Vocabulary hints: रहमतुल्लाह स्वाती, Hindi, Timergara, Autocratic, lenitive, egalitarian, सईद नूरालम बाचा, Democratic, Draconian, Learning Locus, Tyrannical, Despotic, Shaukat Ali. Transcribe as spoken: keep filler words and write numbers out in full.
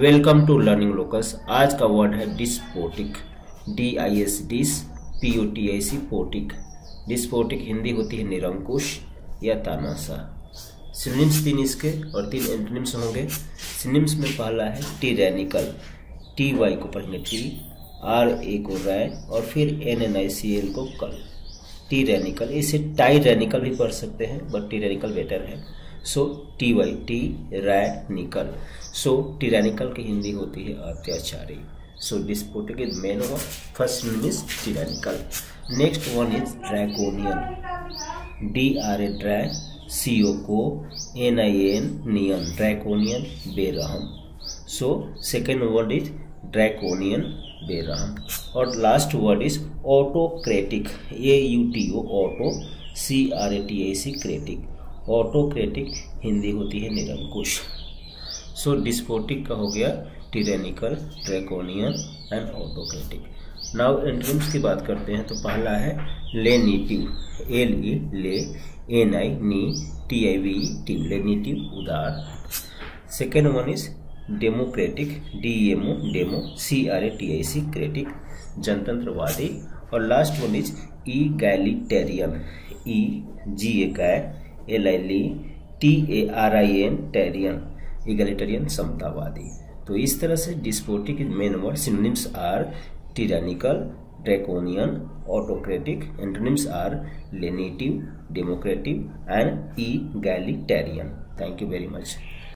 Welcome to learning locus. आज का word है despotic, D I S dis P O T I C potic. Despotic Hindi होती है निरंकुश या तानाशाह। सिनोनिम्स तीन इसके और तीन एंटोनिम्स होंगे। सिनोनिम्स में पहला है टिरैनिकल, टी वाई को पढ़ेंगे टी, आर ए को राय और फिर N N I C L को कल। टिरैनिकल, इसे टाइरैनिकल भी पढ़ सकते हैं बट टिरैनिकल बेटर है। So T Y T rannical. So tyrannical की हिंदी होती है अत्याचारी। So despotic is main of first mean is tyrannical. Next one is draconian, D R A dra C O co N I N nian, draconian बेरहम। So second word is draconian बेरहम। और last word is autocratic, A U T O auto C R A T A C cratic. Autocratic Hindi होती है निरंकुश। So despotic का हो गया tyrannical, draconian and autocratic. Now antonyms की बात करते हैं तो पहला है लेनिटिव, L E le N I ni T I V E T, lenitive उदार। Second one is democratic, D M O demo C R A T I C cratic, जनतंत्रवादी। और last one is egalitarian, E G A ga L I li T A R I N terian, egalitarian समतावादी। तो इस तरह से despotic main word, synonyms are tyrannical, draconian, autocratic. Antonyms are lenitive, democratic and egalitarian. Thank you very much.